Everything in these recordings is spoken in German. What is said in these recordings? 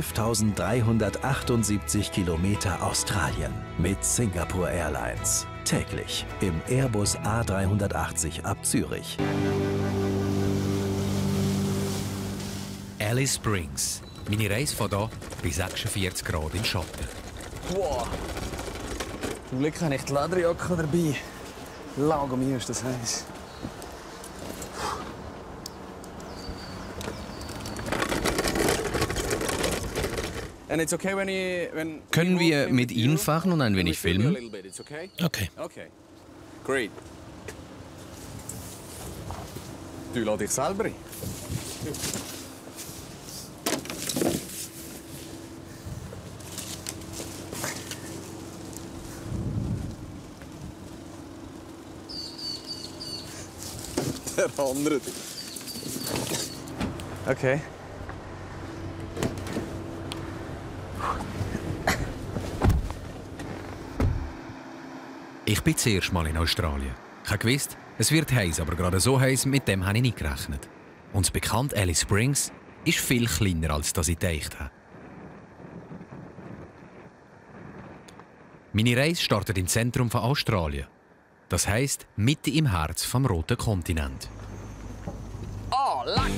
11.378 Kilometer Australien mit Singapore Airlines. Täglich im Airbus A380 ab Zürich. Alice Springs. Meine Reise von hier bei 46 Grad im Schatten. Wow! Zum Glück habe ich die Lederjacke dabei. Lago mir ist das heiß. Können wir mit Ihnen fahren und ein wenig filmen? Okay. Great. Du lässt dich selber rein. Der andere. Okay. Ich bin das erste Mal in Australien. Ich wusste, es wird heiß, aber gerade so heiß, mit dem habe ich nicht gerechnet. Und das bekannte Alice Springs ist viel kleiner, als ich gedacht habe. Meine Reise startet im Zentrum von Australien. Das heisst, mitten im Herz vom roten Kontinent. Oh, Lack!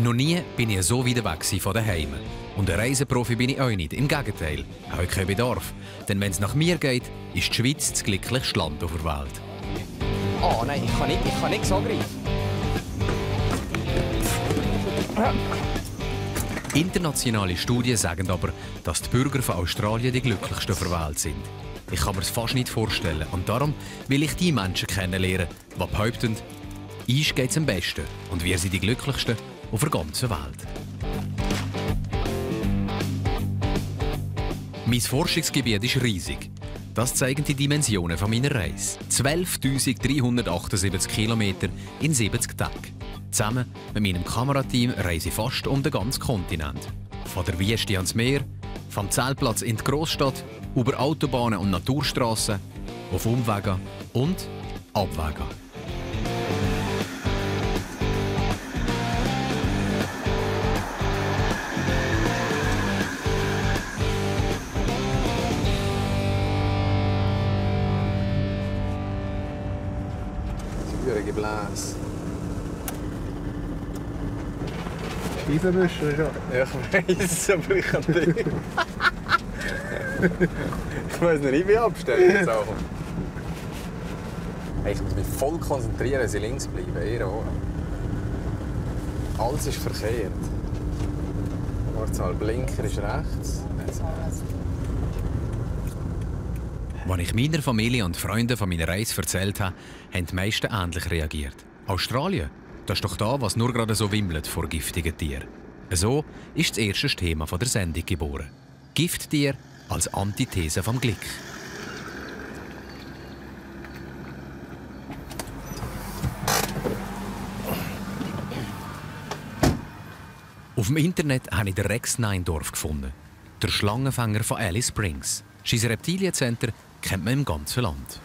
Noch nie bin ich so weit weg von daheim. Und ein Reiseprofi bin ich auch nicht, im Gegenteil, habe ich keinen Bedarf. Denn wenn es nach mir geht, ist die Schweiz das glücklichste Land auf der Welt. Oh nein, ich kann nicht so greifen. Internationale Studien sagen aber, dass die Bürger von Australien die glücklichsten auf der Welt sind. Ich kann mir es fast nicht vorstellen und darum will ich die Menschen kennenlernen, die behaupten, uns geht es am besten und wir sind die glücklichsten auf der ganzen Welt. Mein Forschungsgebiet ist riesig. Das zeigen die Dimensionen meiner Reise. 12.378 Kilometer in 70 Tagen. Zusammen mit meinem Kamerateam reise ich fast um den ganzen Kontinent. Von der Wüste ans Meer, vom Zeltplatz in die Großstadt, über Autobahnen und Naturstrassen, auf Umwegen und Abwegen. Scheibenwischer schon. Ja, ich weiß, aber ich kann nicht. Ich weiß nicht, ich bin abgestellt jetzt auch. Hey, ich muss mich voll konzentrieren, dass ich links bleibe. Ihr auch. Alles ist verkehrt. Wartzahl Blinker ist rechts. Als ich meiner Familie und Freunden von meiner Reise erzählt habe, haben die meisten ähnlich reagiert. Australien? Das ist doch da, was nur gerade so wimmelt vor giftigen Tieren. So ist das erste Thema der Sendung geboren. Gifttier als Antithese vom Glück. Auf dem Internet habe ich den Rex Neindorf gefunden. Der Schlangenfänger von Alice Springs. Sein Reptiliencenter kennt man im ganzen Land.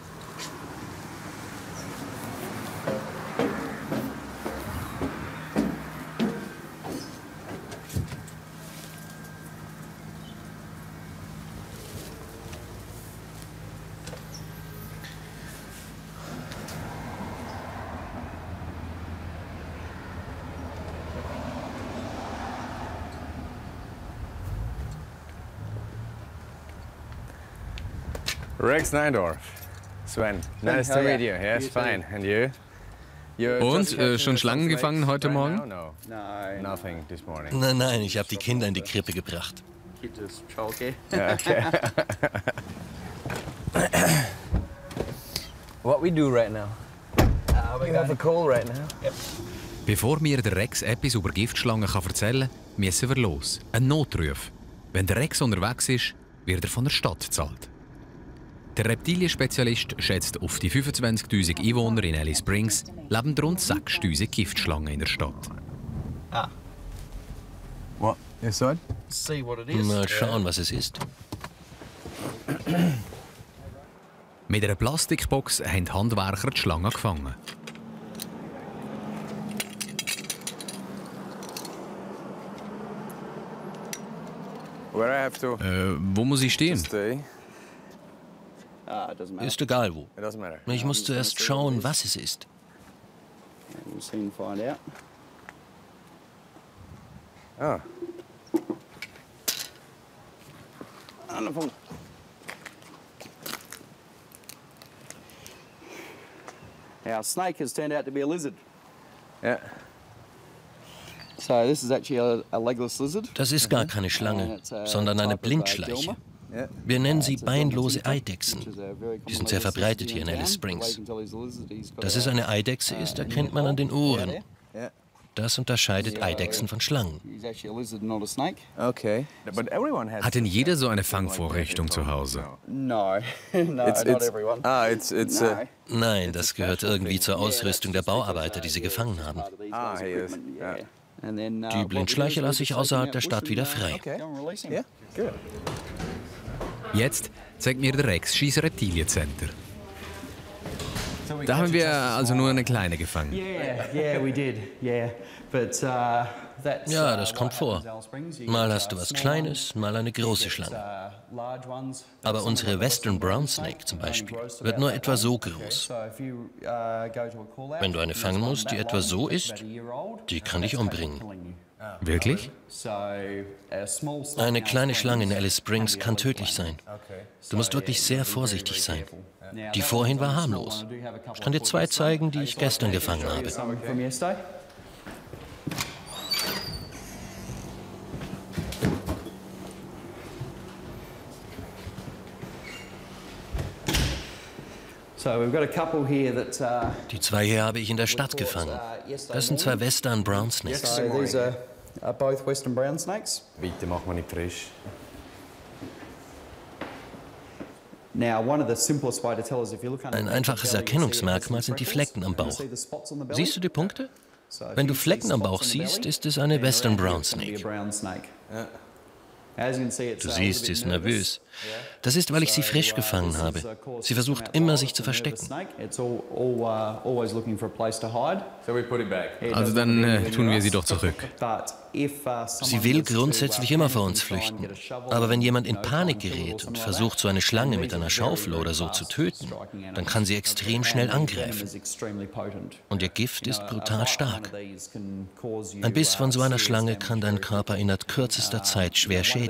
Rex Neindorf. Sven, nice to meet you. Yes, fine. And you? Und? Schon Schlangen gefangen heute Morgen? Nein, ich habe die Kinder in die Krippe gebracht. Okay. What we do right now? We have a call right now. Yep. Bevor mir der Rex etwas über Giftschlangen erzählen kann, müssen wir los. Ein Notruf. Wenn der Rex unterwegs ist, wird er von der Stadt gezahlt. Der Reptilienspezialist schätzt auf die 25.000 Einwohner in Alice Springs leben rund 6.000 Giftschlangen in der Stadt. What? Mal schauen, was es ist. Mit einer Plastikbox haben die Handwerker die Schlangen gefangen. Wo muss ich stehen? Ist egal wo. Ich muss zuerst schauen, was es ist. Ah. Our snake has turned out to be a lizard. Yeah. So this is actually a legless lizard. Das ist gar keine Schlange, sondern eine Blindschleiche. Wir nennen sie beinlose Eidechsen. Die sind sehr verbreitet hier in Alice Springs. Dass es eine Eidechse ist, erkennt man an den Ohren. Das unterscheidet Eidechsen von Schlangen. Okay. Hat denn jeder so eine Fangvorrichtung zu Hause? Nein, das gehört irgendwie zur Ausrüstung der Bauarbeiter, die sie gefangen haben. Die Blindschleiche lasse ich außerhalb der Stadt wieder frei. Jetzt zeigt mir der Rex schieß Reptilienzenter. Da haben wir also nur eine kleine gefangen. Ja, das kommt vor. Mal hast du was Kleines, mal eine große Schlange. Aber unsere Western Brown Snake zum Beispiel wird nur etwa so groß. Wenn du eine fangen musst, die etwa so ist, die kann dich umbringen. Wirklich? Eine kleine Schlange in Alice Springs kann tödlich sein. Du musst wirklich sehr vorsichtig sein. Die vorhin war harmlos. Ich kann dir zwei zeigen, die ich gestern gefangen habe. Die zwei hier habe ich in der Stadt gefangen. Das sind zwei Western Brown Snakes. Both Western Brown Snakes. Bitte mach mal nicht frisch. Ein einfaches Erkennungsmerkmal sind die Flecken am Bauch. Siehst du die Punkte? Wenn du Flecken am Bauch siehst, ist es eine Western Brown Snake. Du siehst, sie ist nervös. Das ist, weil ich sie frisch gefangen habe. Sie versucht immer, sich zu verstecken. Also dann tun wir sie doch zurück. Sie will grundsätzlich immer vor uns flüchten. Aber wenn jemand in Panik gerät und versucht, so eine Schlange mit einer Schaufel oder so zu töten, dann kann sie extrem schnell angreifen. Und ihr Gift ist brutal stark. Ein Biss von so einer Schlange kann deinen Körper innerhalb kürzester Zeit schwer schädigen.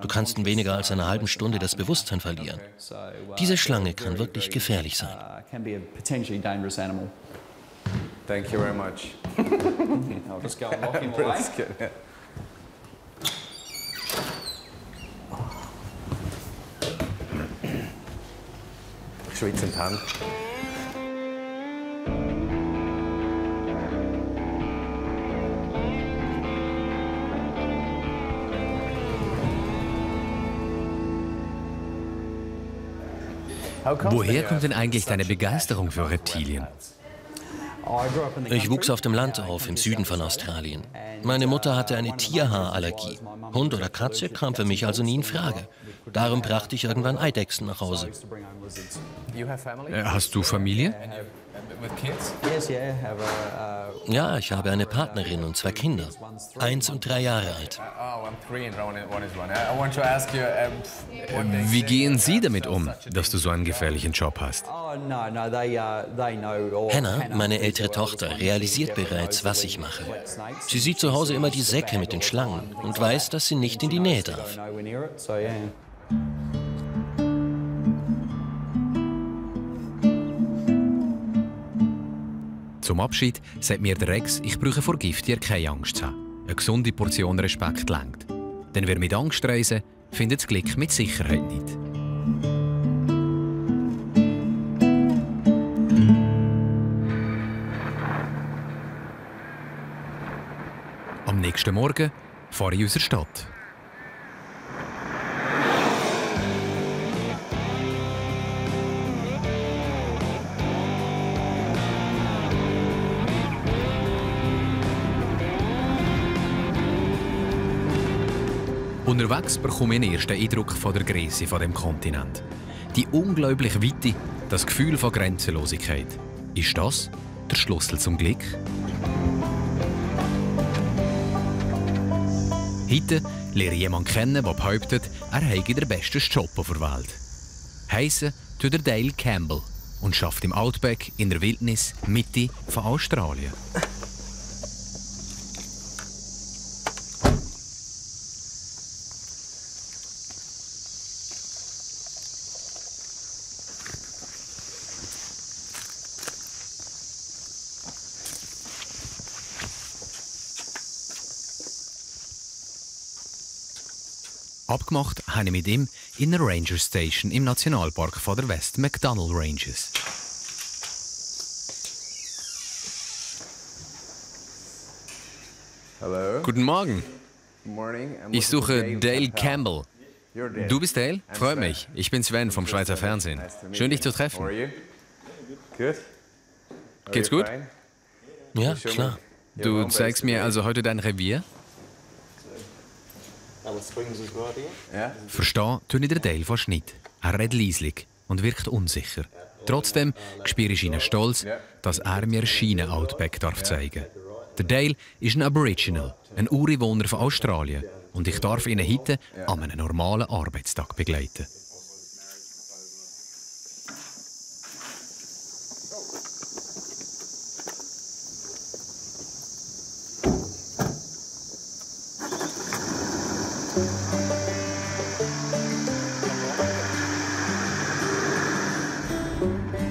Du kannst in weniger als einer halben Stunde das Bewusstsein verlieren. Diese Schlange kann wirklich gefährlich sein. Thank you very much. I'll just go and lock him away. Schwitzend Hand. Woher kommt denn eigentlich deine Begeisterung für Reptilien? Ich wuchs auf dem Land auf, im Süden von Australien. Meine Mutter hatte eine Tierhaarallergie. Hund oder Katze kam für mich also nie in Frage. Darum brachte ich irgendwann Eidechsen nach Hause. Hast du Familie? Ja, ich habe eine Partnerin und zwei Kinder, 1 und 3 Jahre alt. Wie gehen Sie damit um, dass du so einen gefährlichen Job hast? Hannah, meine ältere Tochter, realisiert bereits, was ich mache. Sie sieht zu Hause immer die Säcke mit den Schlangen und weiß, dass sie nicht in die Nähe darf. Zum Abschied sagt mir der Rex, ich brauche vor Gifttieren keine Angst zu haben. Eine gesunde Portion Respekt langt. Denn wer mit Angst reisen, findet das Glück mit Sicherheit nicht. Am nächsten Morgen fahre ich aus der Stadt. Unterwegs bekomme ich einen ersten Eindruck von der Größe von dem Kontinent. Die unglaubliche Weite, das Gefühl von Grenzenlosigkeit. Ist das der Schlüssel zum Glück? Heute lerne ich jemanden kennen, der behauptet, er habe den besten Job auf der Welt. Heissen tut er Dale Campbell und arbeitet im Outback in der Wildnis Mitte von Australien. Abgemacht habe ich mit ihm in einer Ranger Station im Nationalpark von der West-McDonnell-Ranges. Guten Morgen. Ich suche Dale Campbell. Du bist Dale? Freut mich. Ich bin Sven vom Schweizer Fernsehen. Schön, dich zu treffen. Geht's gut? Ja, klar. Du zeigst mir also heute dein Revier? Verstehen tue ich den Dale fast nicht. Er redet leislich und wirkt unsicher. Trotzdem spüre ich ihn stolz, dass er mir seinen Outback zeigen darf. Der Dale ist ein Aboriginal, ein Ureinwohner von Australien. Und ich darf ihn heute an einem normalen Arbeitstag begleiten.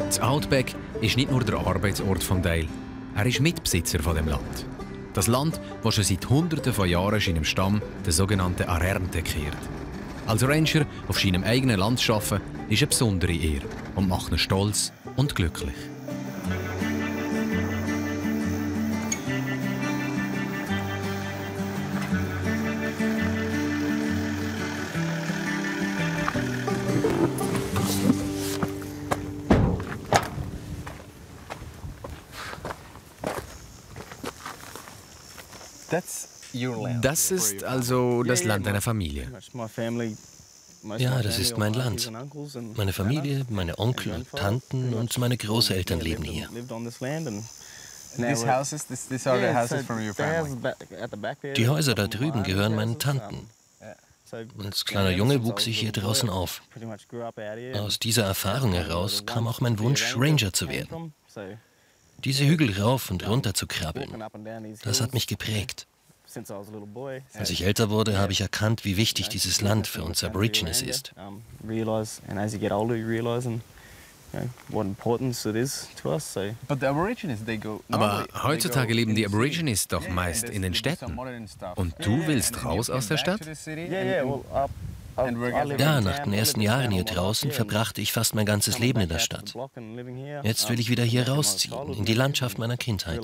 Das Outback ist nicht nur der Arbeitsort von Dale. Er ist Mitbesitzer von dem Land. Das Land, das schon seit Hunderten von Jahren seinem Stamm, der sogenannten Arrernte, kehrt. Als Ranger auf seinem eigenen Land zu arbeiten, ist eine besondere Ehre und macht ihn stolz und glücklich. Das ist also das Land deiner Familie. Ja, das ist mein Land. Meine Familie, meine Onkel und Tanten und meine Großeltern leben hier. Die Häuser da drüben gehören meinen Tanten. Als kleiner Junge wuchs ich hier draußen auf. Aus dieser Erfahrung heraus kam auch mein Wunsch, Ranger zu werden. Diese Hügel rauf und runter zu krabbeln, das hat mich geprägt. Als ich älter wurde, habe ich erkannt, wie wichtig dieses Land für uns Aborigines ist. Aber heutzutage leben die Aborigines doch meist in den Städten. Und du willst raus aus der Stadt? Ja, nach den ersten Jahren hier draußen verbrachte ich fast mein ganzes Leben in der Stadt. Jetzt will ich wieder hier rausziehen, in die Landschaft meiner Kindheit.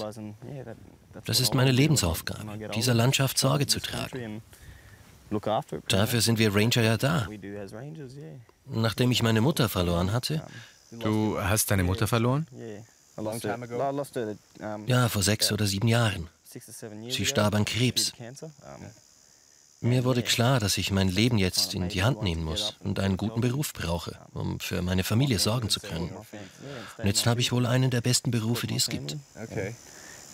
Das ist meine Lebensaufgabe, dieser Landschaft Sorge zu tragen. Dafür sind wir Ranger ja da. Nachdem ich meine Mutter verloren hatte... Du hast deine Mutter verloren? Ja, vor 6 oder 7 Jahren. Sie starb an Krebs. Mir wurde klar, dass ich mein Leben jetzt in die Hand nehmen muss und einen guten Beruf brauche, um für meine Familie sorgen zu können. Und jetzt habe ich wohl einen der besten Berufe, die es gibt. Okay.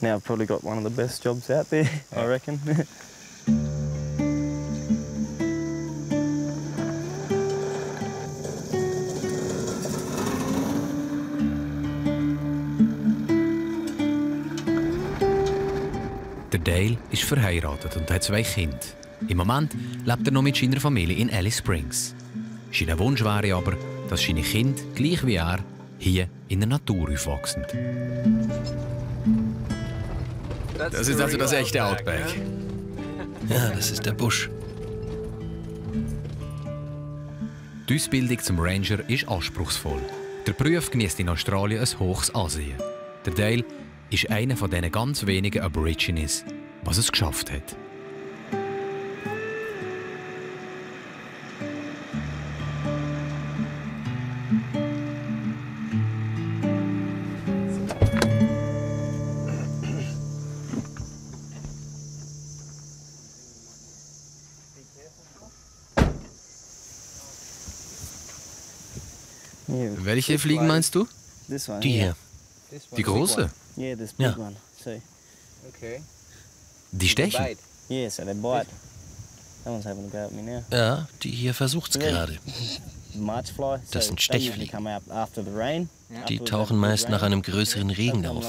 Now I've probably got one of the best jobs out there, I reckon. Der Dale ist verheiratet und hat 2 Kinder. Im Moment lebt er noch mit seiner Familie in Alice Springs. Sein Wunsch wäre aber, dass seine Kinder, gleich wie er, hier in der Natur aufwachsen. Das ist also das echte Outback. Ja, das ist der Busch. Die Ausbildung zum Ranger ist anspruchsvoll. Der Beruf genießt in Australien ein hohes Ansehen. Der Dale ist einer von diesen ganz wenigen Aborigines, was es geschafft hat. Welche Fliegen meinst du? Die hier. Die große? Ja. Die stechen? Ja, die hier versucht's gerade. Das sind Stechfliegen. Die tauchen meist nach einem größeren Regen auf.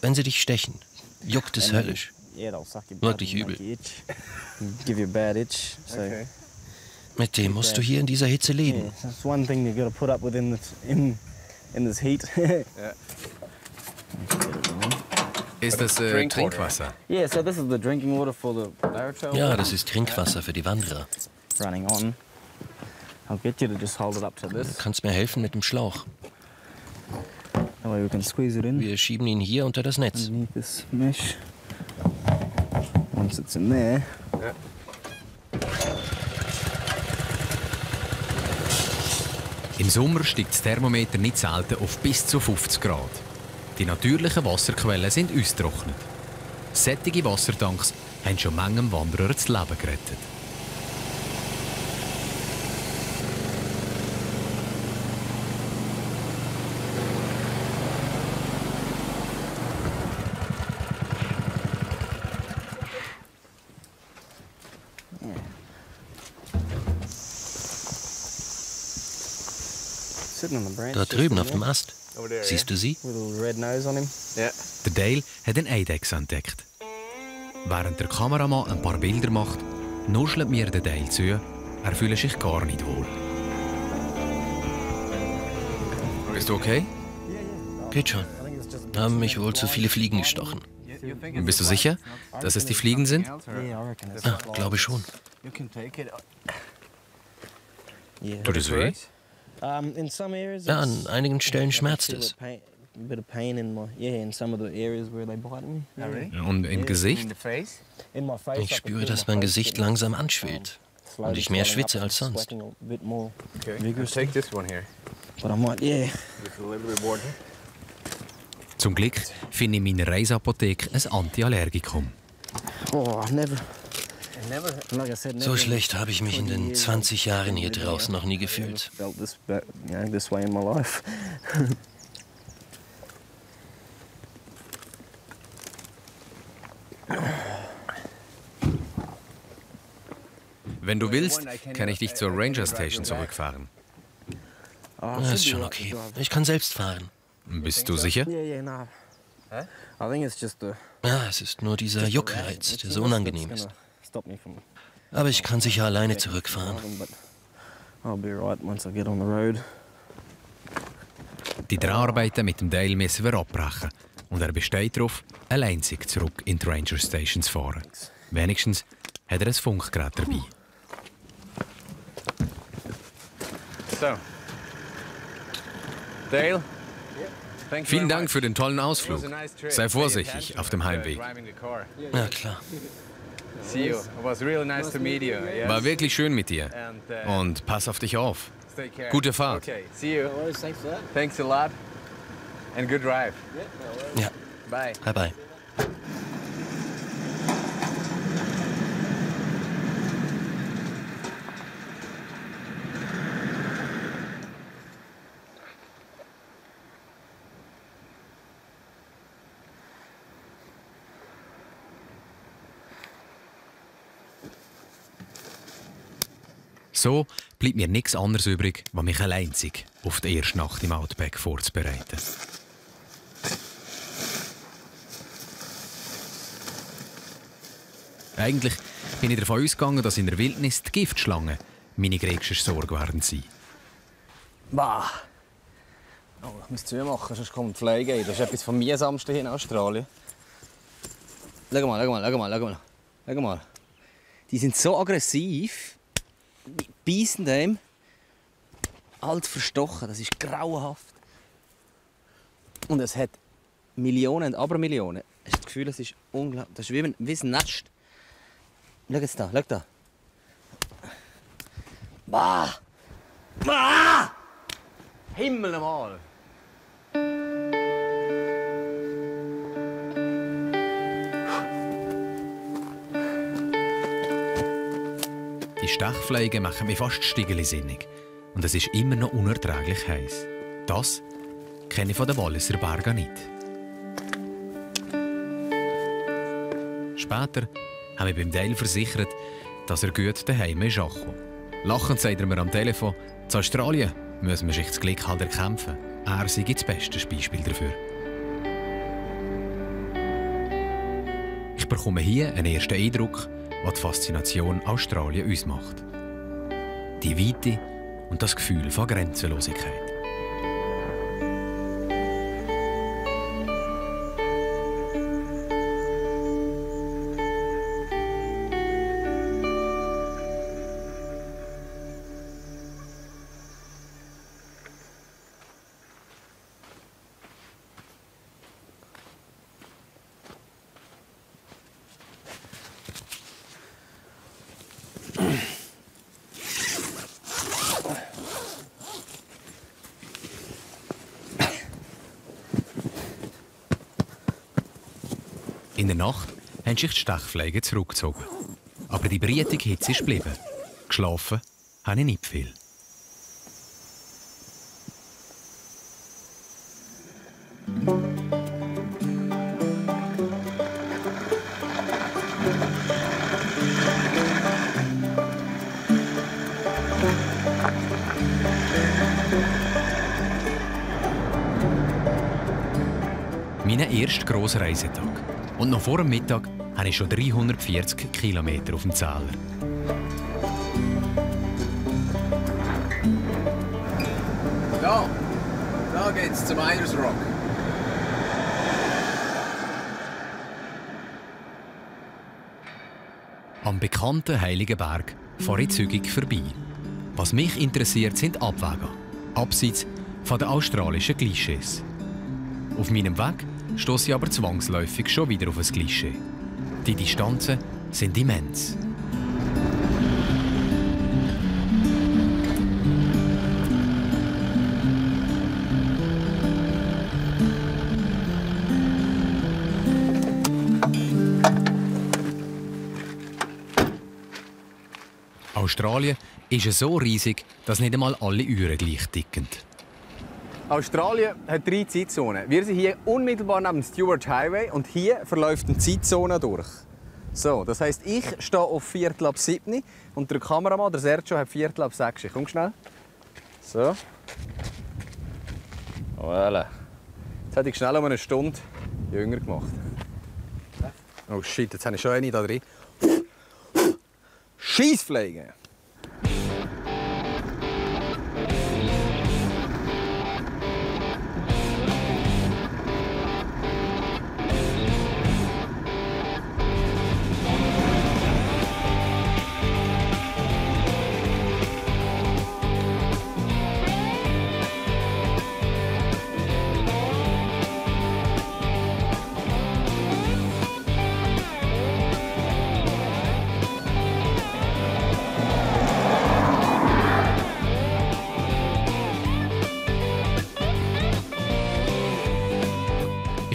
Wenn sie dich stechen, juckt es höllisch. Wirklich übel. Okay. Mit dem musst du hier in dieser Hitze leben. Ist das Trinkwasser? Ja, das ist Trinkwasser für die Wanderer. Du kannst mir helfen mit dem Schlauch. Wir schieben ihn hier unter das Netz. Im Sommer steigt das Thermometer nicht selten auf bis zu 50 Grad. Die natürlichen Wasserquellen sind ausgetrocknet. Sättige Wassertanks haben schon manchem Wanderer das Leben gerettet. Da drüben auf dem Ast. Siehst du sie? Der Dale hat einen Eidechs entdeckt. Während der Kameramann ein paar Bilder macht, nuschelt mir der Dale zu. Er fühlt sich gar nicht wohl. Bist du okay? Geht schon. Haben mich wohl zu viele Fliegen gestochen. Bist du sicher, dass es die Fliegen sind? Ah, glaube schon. Tut es weh? Ja, an einigen Stellen schmerzt es. Und im Gesicht? Ich spüre, dass mein Gesicht langsam anschwillt und ich mehr schwitze als sonst. Zum Glück finde ich in meiner Reiseapotheke ein Antiallergikum. So schlecht habe ich mich in den 20 Jahren hier draußen noch nie gefühlt. Wenn du willst, kann ich dich zur Ranger Station zurückfahren. Das ist schon okay. Ich kann selbst fahren. Bist du sicher? Ja, es ist nur dieser Juckreiz, der so unangenehm ist. Aber ich kann sicher alleine zurückfahren. Die Dreharbeiten mit dem Dale müssen wir abbrechen. Und er besteht darauf, allein zurück in die Ranger Station zu fahren. Wenigstens hat er ein Funkgerät dabei. So. Dale? Vielen Dank für den tollen Ausflug. Sei vorsichtig auf dem Heimweg. Na klar. War wirklich schön mit dir. Und pass auf dich auf. Gute Fahrt. Ja. Bye bye. So bleibt mir nichts anderes übrig, was mich alleinzig auf die erste Nacht im Outback vorzubereiten. Eigentlich bin ich davon ausgegangen, dass in der Wildnis die Giftschlangen meine größte Sorge werden sein. Bah! Oh, ich muss zumachen, sonst kommt die Fliege. Das ist etwas vom Miesamsten hier in Australien. Schau mal, schau mal, schau mal, schau mal. Schau mal. Die sind so aggressiv. Beißen dem, alt verstochen, das ist grauenhaft. Und es hat Millionen und Abermillionen. Ich habe das Gefühl, es ist unglaublich. Das ist wie ein Nest. Schau jetzt da, schau da. Bah! Bah! Himmel mal! Die Stechfliegen machen mich fast stiegelisinnig. Und es ist immer noch unerträglich heiß. Das kenne ich von den Walliser Bergen nicht. später haben wir beim Dale versichert, dass er gut daheim ist angekommen. Lachend sagt er mir am Telefon, in Australien müssen wir sich das Glück halt erkämpfen. Er sei das beste Beispiel dafür. Ich bekomme hier einen ersten Eindruck, was die Faszination Australien uns macht. Die Weite und das Gefühl von Grenzenlosigkeit. In der Nacht haben sich die Stechfliegen zurückgezogen. Aber die brütige Hitze ist geblieben. Geschlafen habe ich nicht viel. Mein erster grosser Reisetag. Und noch vor dem Mittag habe ich schon 340 Kilometer auf dem Zähler. Da geht's zum Ayers Rock. Am bekannten Heiligen Berg fahre ich zügig vorbei. Was mich interessiert, sind Abwege, abseits von den australischen Klischees. Auf meinem Weg stosse ich aber zwangsläufig schon wieder auf ein Klischee. Die Distanzen sind immens. Australien ist so riesig, dass nicht einmal alle Uhren gleich ticken. Australien hat 3 Zeitzonen. Wir sind hier unmittelbar neben dem Stuart Highway und hier verläuft eine Zeitzone durch. So, das heisst, ich stehe auf 6:15 und der Kameramann, der Sergio, hat 6:15. Komm schnell. So. Voilà. Jetzt hätte ich schnell um eine Stunde jünger gemacht. Oh shit, jetzt habe ich schon eine da drin. Scheissfliegen!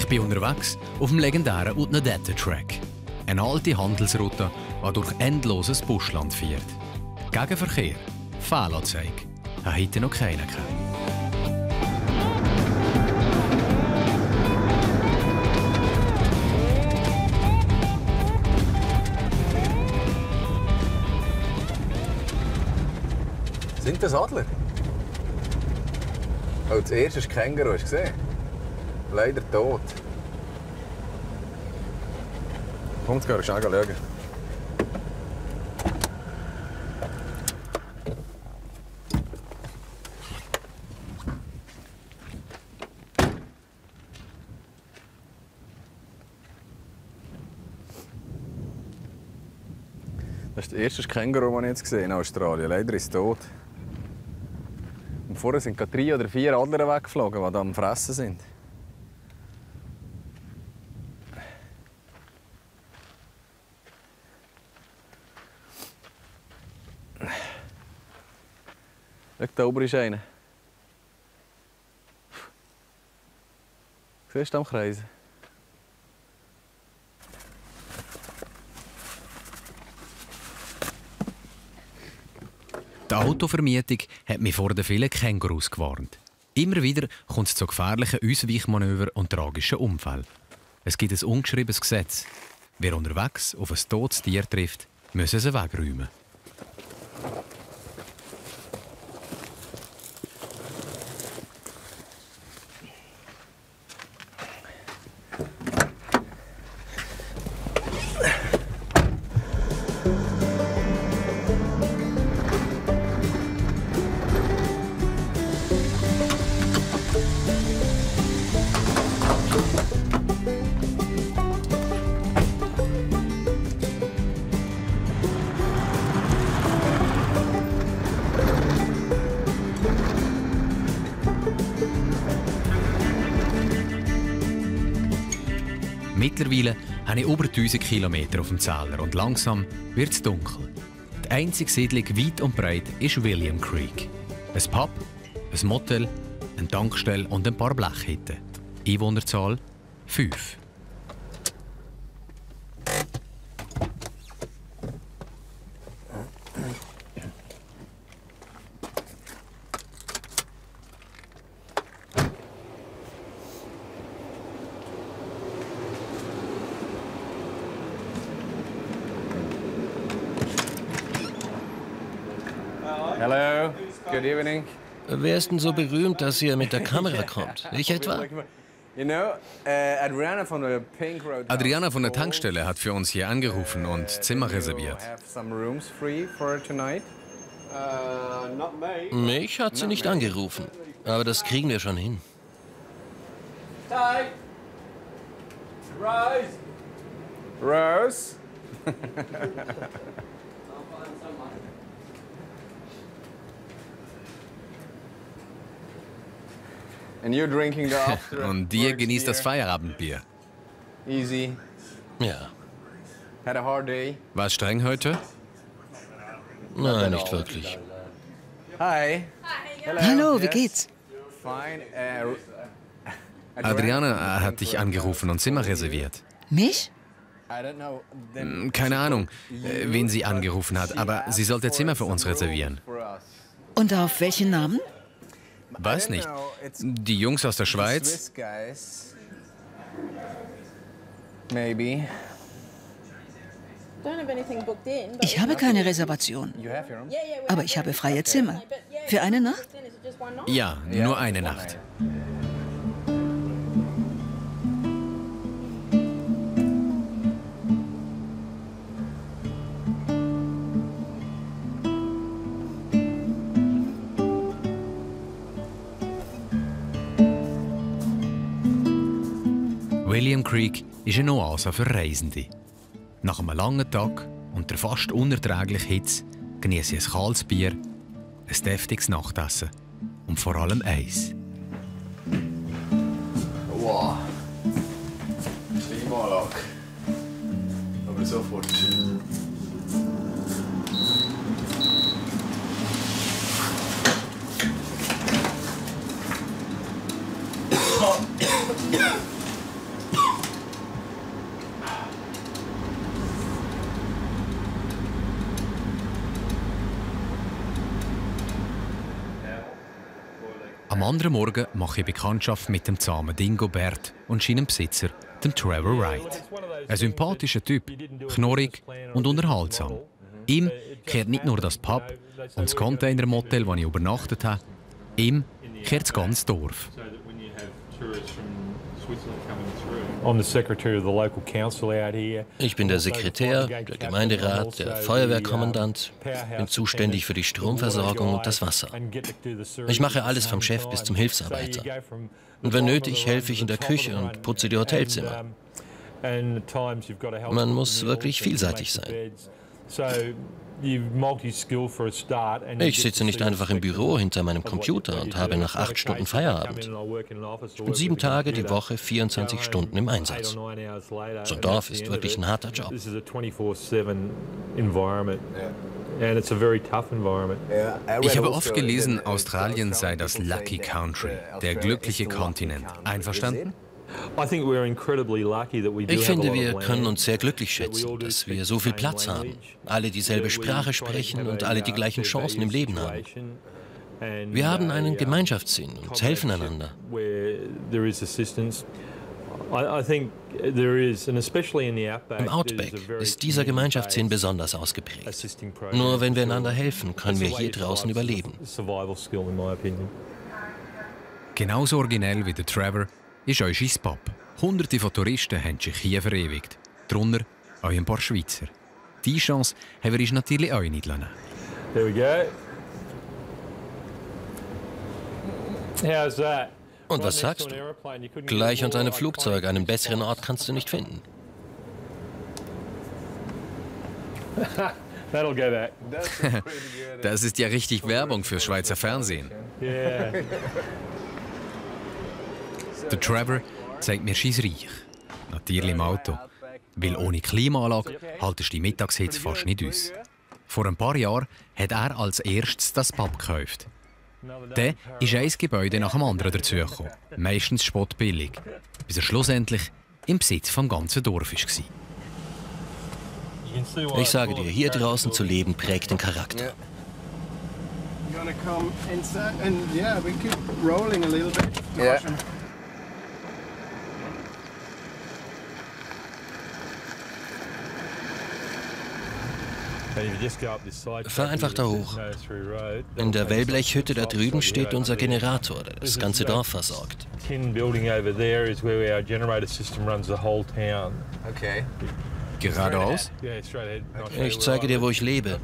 Ich bin unterwegs auf dem legendären Outback-Track, eine alte Handelsroute, die durch endloses Buschland führt. Gegenverkehr, Fehlanzeige, hat heute noch keiner gekannt. Sind das Adler? Oh, das erste ist Känguru, hast du gesehen? Leider tot. Komm, jetzt gehen wir schnell schauen. Das ist der erste Känguru, den ich jetzt gesehen habe in Australien. Leider ist es tot. Und vorher sind gerade 3 oder 4 Adler weggeflogen, die da am Fressen sind. Da oben ist einer. Siehst du am Kreisen? Die Autovermietung hat mich vor den vielen Kängurus gewarnt. Immer wieder kommt es zu gefährlichen Ausweichmanövern und tragischen Unfällen. Es gibt ein ungeschriebenes Gesetz. Wer unterwegs auf ein totes Tier trifft, müssen sie wegräumen. Mittlerweile habe ich über 1000 Kilometer auf dem Zähler und langsam wird es dunkel. Die einzige Siedlung weit und breit ist William Creek. Ein Pub, ein Motel, eine Tankstelle und ein paar Blechhütten. Einwohnerzahl 5. Wer ist denn so berühmt, dass ihr mit der Kamera kommt? Ich etwa? Adriana von der Tankstelle hat für uns hier angerufen und Zimmer reserviert. Mich hat sie nicht angerufen, aber das kriegen wir schon hin. Rose? Und ihr genießt das Feierabendbier. Easy. Ja. War es streng heute? Nein, nicht wirklich. Hi. Hallo, wie geht's? Adriana hat dich angerufen und Zimmer reserviert. Mich? Keine Ahnung, wen sie angerufen hat, aber sie sollte Zimmer für uns reservieren. Und auf welchen Namen? Weiß nicht. Die Jungs aus der Schweiz? Ich habe keine Reservation. Aber ich habe freie Zimmer. Für eine Nacht? Ja, nur eine Nacht. William Creek ist eine Oase für Reisende. Nach einem langen Tag und der fast unerträglichen Hitze genieße ich ein kaltes Bier, ein deftiges Nachtessen und vor allem Eis. Wow. Klimaanlage. Aber sofort. Am anderen Morgen mache ich Bekanntschaft mit dem zahmen Dingo Bert und seinem Besitzer, dem Trevor Wright. Ein sympathischer Typ, knorrig und unterhaltsam. Ihm kehrt nicht nur das Pub und das Containermotel, wo ich übernachtet habe, ihm kehrt das ganze Dorf. Ich bin der Sekretär, der Gemeinderat, der Feuerwehrkommandant. Ich bin zuständig für die Stromversorgung und das Wasser. Ich mache alles vom Chef bis zum Hilfsarbeiter. Und wenn nötig, helfe ich in der Küche und putze die Hotelzimmer. Man muss wirklich vielseitig sein. Ich sitze nicht einfach im Büro hinter meinem Computer und habe nach 8 Stunden Feierabend. Ich bin 7 Tage die Woche, 24 Stunden im Einsatz. So ein Dorf ist wirklich ein harter Job. Ich habe oft gelesen, Australien sei das Lucky Country, der glückliche Kontinent. Einverstanden? Ich finde, wir können uns sehr glücklich schätzen, dass wir so viel Platz haben, alle dieselbe Sprache sprechen und alle die gleichen Chancen im Leben haben. Wir haben einen Gemeinschaftssinn und helfen einander. Im Outback ist dieser Gemeinschaftssinn besonders ausgeprägt. Nur wenn wir einander helfen, können wir hier draußen überleben. Genauso originell wie der Trevor ist euch ins Pub. Hunderte von Touristen haben sich hier verewigt. Darunter auch ein paar Schweizer. Die Chance haben wir uns natürlich auch nicht lassen. Here we go. How's that? Und was sagst du? Gleich unter einem Flugzeug, einen besseren Ort kannst du nicht finden. Das ist ja richtig Werbung für Schweizer Fernsehen. Der Trevor zeigt mir sein Reich. Natürlich im Auto. Weil ohne Klimaanlage haltest du die Mittagshitze fast nicht aus. Vor ein paar Jahren hat er als erstes das Pub gekauft. Dann ist ein Gebäude nach dem anderen dazugekommen, meistens spottbillig, bis er schlussendlich im Besitz des ganzen Dorfes war. Ich sage dir, hier draußen zu leben prägt den Charakter. Yeah. Fahr einfach da hoch. In der Wellblechhütte da drüben steht unser Generator, der das ganze Dorf versorgt. Okay. Geradeaus? Ich zeige dir, wo ich lebe.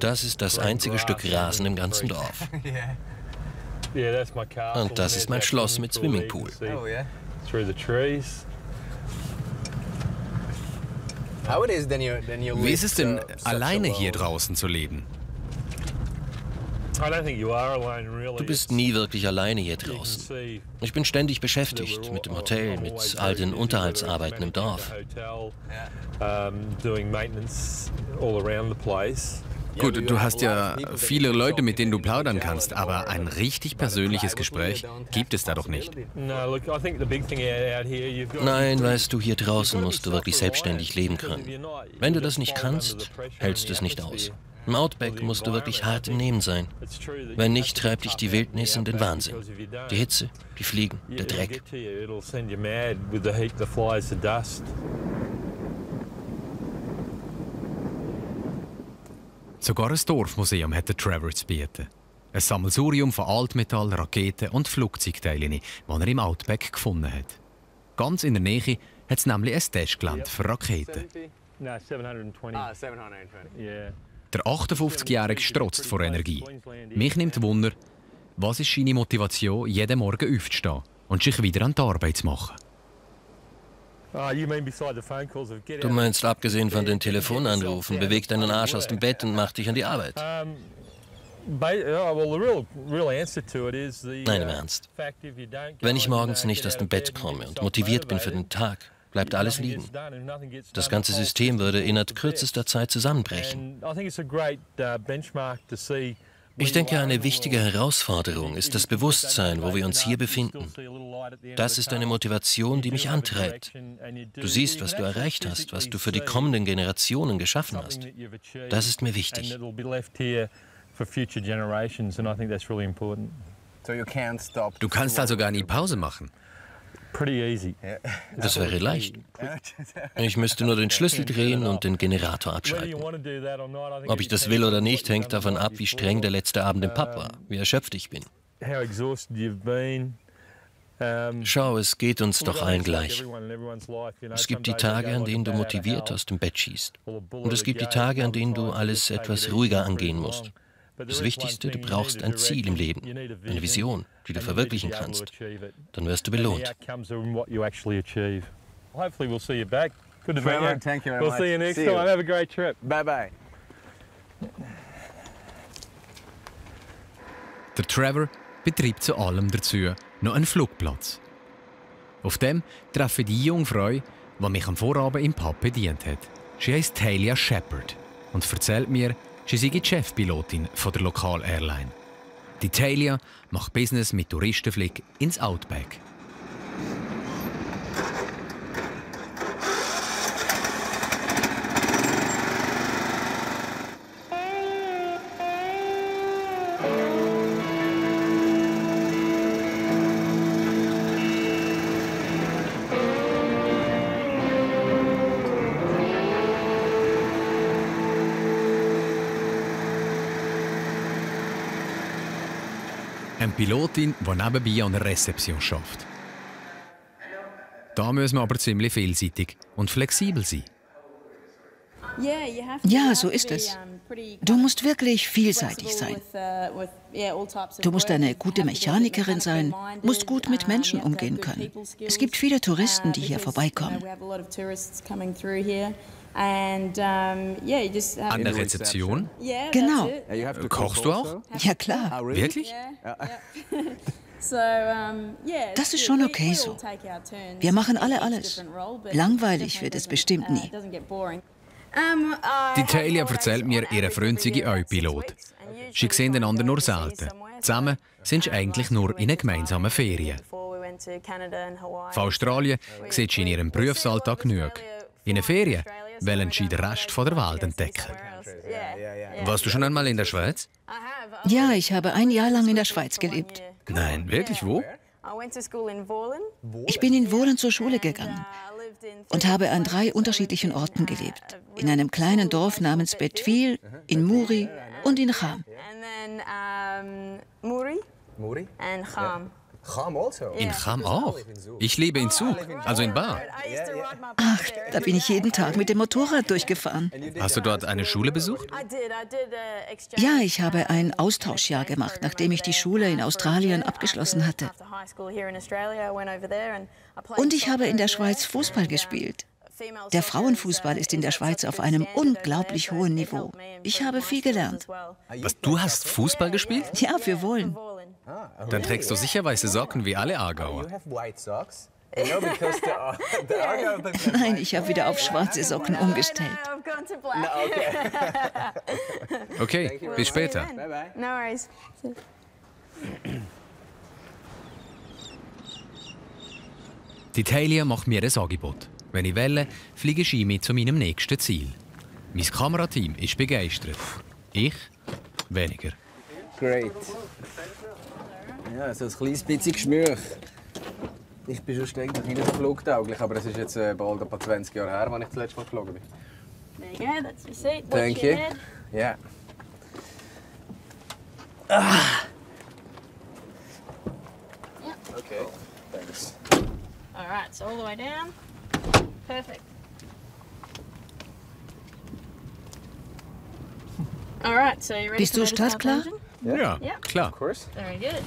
Das ist das einzige Stück Rasen im ganzen Dorf. Und das ist mein Schloss mit Swimmingpool. Wie ist es denn, alleine hier draußen zu leben? Du bist nie wirklich alleine hier draußen. Ich bin ständig beschäftigt mit dem Hotel, mit all den Unterhaltsarbeiten im Dorf. Gut, du hast ja viele Leute, mit denen du plaudern kannst, aber ein richtig persönliches Gespräch gibt es da doch nicht. Nein, weißt du, hier draußen musst du wirklich selbstständig leben können. Wenn du das nicht kannst, hältst du es nicht aus. Im Outback musst du wirklich hart im Nehmen sein. Wenn nicht, treibt dich die Wildnis in den Wahnsinn. Die Hitze, die Fliegen, der Dreck. Sogar ein Dorfmuseum hat der Trevor zu bieten. Ein Sammelsurium von Altmetall, Raketen und Flugzeugteilen, die er im Outback gefunden hat. Ganz in der Nähe hat es nämlich ein Testgelände für Raketen. Der 58-Jährige strotzt vor Energie. Mich nimmt Wunder, was ist seine Motivation, jeden Morgen aufzustehen und sich wieder an die Arbeit zu machen. Du meinst, abgesehen von den Telefonanrufen, beweg deinen Arsch aus dem Bett und mach dich an die Arbeit. Nein, im Ernst. Wenn ich morgens nicht aus dem Bett komme und motiviert bin für den Tag, bleibt alles liegen. Das ganze System würde innerhalb kürzester Zeit zusammenbrechen. Ich denke, eine wichtige Herausforderung ist das Bewusstsein, wo wir uns hier befinden. Das ist eine Motivation, die mich antreibt. Du siehst, was du erreicht hast, was du für die kommenden Generationen geschaffen hast. Das ist mir wichtig. Du kannst also gar nie Pause machen. Das wäre leicht. Ich müsste nur den Schlüssel drehen und den Generator abschalten. Ob ich das will oder nicht, hängt davon ab, wie streng der letzte Abend im Pub war, wie erschöpft ich bin. Schau, es geht uns doch allen gleich. Es gibt die Tage, an denen du motiviert aus dem Bett schießt. Und es gibt die Tage, an denen du alles etwas ruhiger angehen musst. Das Wichtigste, du brauchst ein Ziel im Leben, eine Vision, die du verwirklichen kannst. Dann wirst du belohnt. Der Trevor betreibt zu allem dazu noch einen Flugplatz. Auf dem treffe ich die junge Frau, die mich am Vorabend im Pub bedient hat. Sie heißt Talia Shepherd und erzählt mir, sie sei die Chefpilotin der Lokal-Airline. Die Talia macht Business mit Touristenflug ins Outback. Eine Pilotin, die nebenbei an der Rezeption arbeitet. Da müssen wir aber ziemlich vielseitig und flexibel sein. Ja, so ist es. Du musst wirklich vielseitig sein. Du musst eine gute Mechanikerin sein, musst gut mit Menschen umgehen können. Es gibt viele Touristen, die hier vorbeikommen. An der Rezeption? Genau. Kochst du auch? Ja, klar. Wirklich? Das ist schon okay so. Wir machen alle alles. Langweilig wird es bestimmt nie. Die Talia erzählt mir, ihr Freund sei auch Pilot. Sie sehen einander nur selten. Zusammen sind sie eigentlich nur in einer gemeinsamen Ferien. Von Australien sieht sie in ihrem Berufsalltag genug. In den Ferien wollen sie den Rest der Welt entdecken. Warst du schon einmal in der Schweiz? Ja, ich habe ein Jahr lang in der Schweiz gelebt. Nein, wirklich? Wo? Ich bin in Wohlen zur Schule gegangen und habe an 3 unterschiedlichen Orten gelebt. In einem kleinen Dorf namens Bettwil, in Muri und in Cham. In Cham auch? Ich lebe in Zug, also in Bern. Ach, da bin ich jeden Tag mit dem Motorrad durchgefahren. Hast du dort eine Schule besucht? Ja, ich habe ein Austauschjahr gemacht, nachdem ich die Schule in Australien abgeschlossen hatte. Und ich habe in der Schweiz Fußball gespielt. Der Frauenfußball ist in der Schweiz auf einem unglaublich hohen Niveau. Ich habe viel gelernt. Was, du hast Fußball gespielt? Ja, wir wollen. Dann trägst du sicher weiße Socken wie alle Aargauer. Nein, ich habe wieder auf schwarze Socken umgestellt. Okay, bis später. Die Talia macht mir ein Angebot. Wenn ich will, fliege ich mit zu meinem nächsten Ziel. Mein Kamerateam ist begeistert. Ich weniger. Great. Ja, so ein kleines bisschen Geschmürch. Ich bin schon ständig reingeflogen, aber es ist jetzt bald ein paar 20 Jahre her, als ich das letzte Mal geflogen bin. There you go, that's your seat. Thank you. Yeah. Ah. Yep. Okay, thanks. All right, so all the way down. Perfect. All right, so you ready? Bist du startklar? Ja, klar. Very good.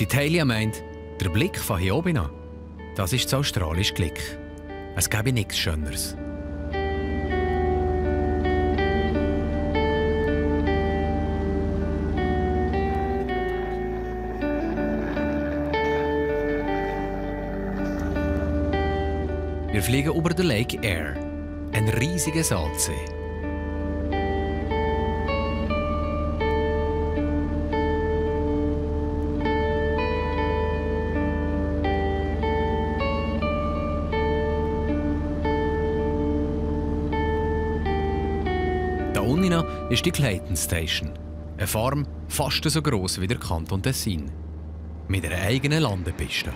Die Talia meint, der Blick von hier oben an, das ist das australische Glück. Es gäbe nichts Schöneres. Wir fliegen über den Lake Air, ein riesiger Salzsee. Ist die Clayton Station, eine Farm fast so gross wie der Kanton Tessin, mit einer eigenen Landepiste.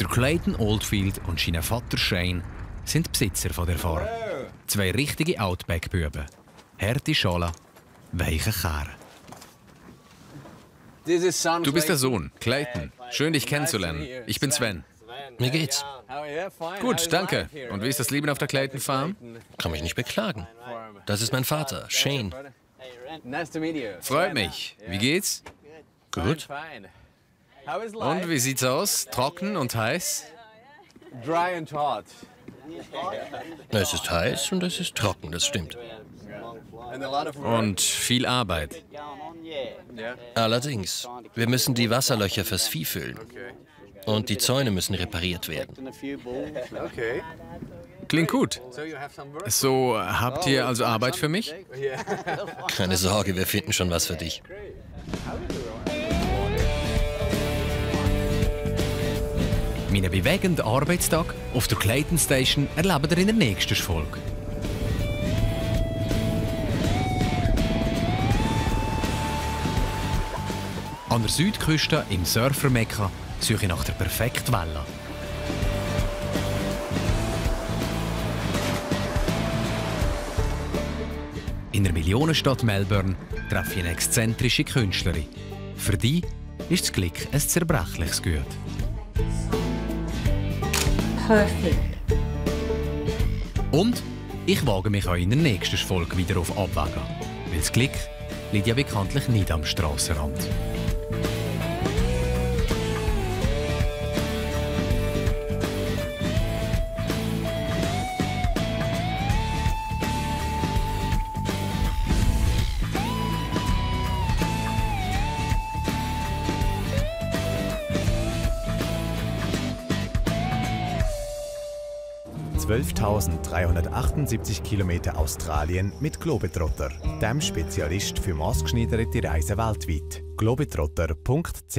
Der Clayton Oldfield und sein Vater Shane sind Besitzer von der Farm. 2 richtige Outback-Buben. Harte Schalen, weiche Kerne. Du bist der Sohn, Clayton. Schön, dich kennenzulernen. Ich bin Sven. Mir geht's. Gut, danke. Und wie ist das Leben auf der Clayton Farm? Kann mich nicht beklagen. Das ist mein Vater, Shane. Freut mich. Wie geht's? Gut. Und wie sieht's aus? Trocken und heiß? Dry and hot. Es ist heiß und es ist trocken, das stimmt. Und viel Arbeit. Allerdings, wir müssen die Wasserlöcher fürs Vieh füllen. Und die Zäune müssen repariert werden. Klingt gut. So, habt ihr also Arbeit für mich? Keine Sorge, wir finden schon was für dich. Meinen bewegenden Arbeitstag auf der Clayton Station erlebt ihr in der nächsten Folge. An der Südküste im Surfermekka suche ich nach der perfekten Welle. In der Millionenstadt Melbourne treffe ich eine exzentrische Künstlerin. Für die ist das Glück ein zerbrechliches Gut. Perfekt. Und ich wage mich auch in der nächsten Folge wieder auf Abwägen, weil das Glück liegt ja bekanntlich nicht am Strassenrand. km Australien mit Globetrotter, dem Spezialist für maßgeschneiderte Reisen weltweit. globetrotter.ch